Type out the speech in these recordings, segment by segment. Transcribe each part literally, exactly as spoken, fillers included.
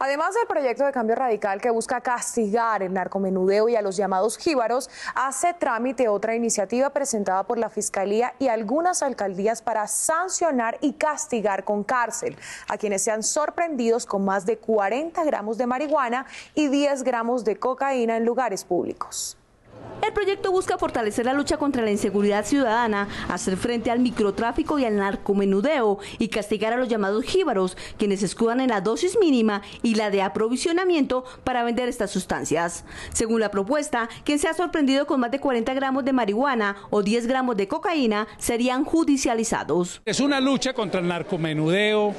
Además del proyecto de cambio radical que busca castigar el narcomenudeo y a los llamados jíbaros, hace trámite otra iniciativa presentada por la Fiscalía y algunas alcaldías para sancionar y castigar con cárcel a quienes sean sorprendidos con más de cuarenta gramos de marihuana y diez gramos de cocaína en lugares públicos. El proyecto busca fortalecer la lucha contra la inseguridad ciudadana, hacer frente al microtráfico y al narcomenudeo y castigar a los llamados jíbaros, quienes se escudan en la dosis mínima y la de aprovisionamiento para vender estas sustancias. Según la propuesta, quien sea sorprendido con más de cuarenta gramos de marihuana o diez gramos de cocaína serían judicializados. Es una lucha contra el narcomenudeo,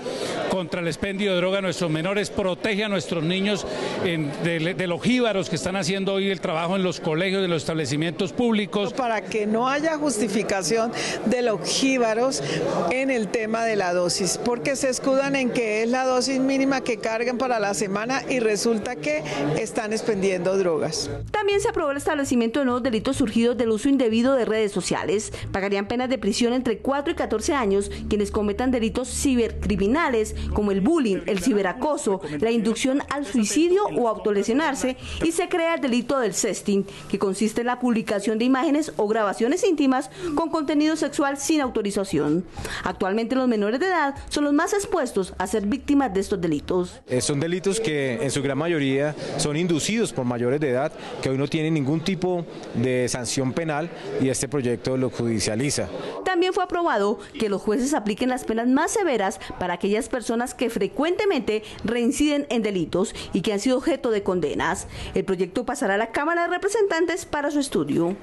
contra el expendio de droga a nuestros menores, protege a nuestros niños en, de, de los jíbaros que están haciendo hoy el trabajo en los colegios, de los establecimientos públicos. Para que no haya justificación de los jíbaros en el tema de la dosis, porque se escudan en que es la dosis mínima que cargan para la semana y resulta que están expendiendo drogas. También se aprobó el establecimiento de nuevos delitos surgidos del uso indebido de redes sociales. Pagarían penas de prisión entre cuatro y catorce años quienes cometan delitos cibercriminales como el bullying, el ciberacoso, la inducción al suicidio o autolesionarse, y se crea el delito del sexting, que consiste de la publicación de imágenes o grabaciones íntimas con contenido sexual sin autorización. Actualmente los menores de edad son los más expuestos a ser víctimas de estos delitos. Eh, son delitos que en su gran mayoría son inducidos por mayores de edad que hoy no tienen ningún tipo de sanción penal y este proyecto lo judicializa. También fue aprobado que los jueces apliquen las penas más severas para aquellas personas que frecuentemente reinciden en delitos y que han sido objeto de condenas. El proyecto pasará a la Cámara de Representantes para su estudio.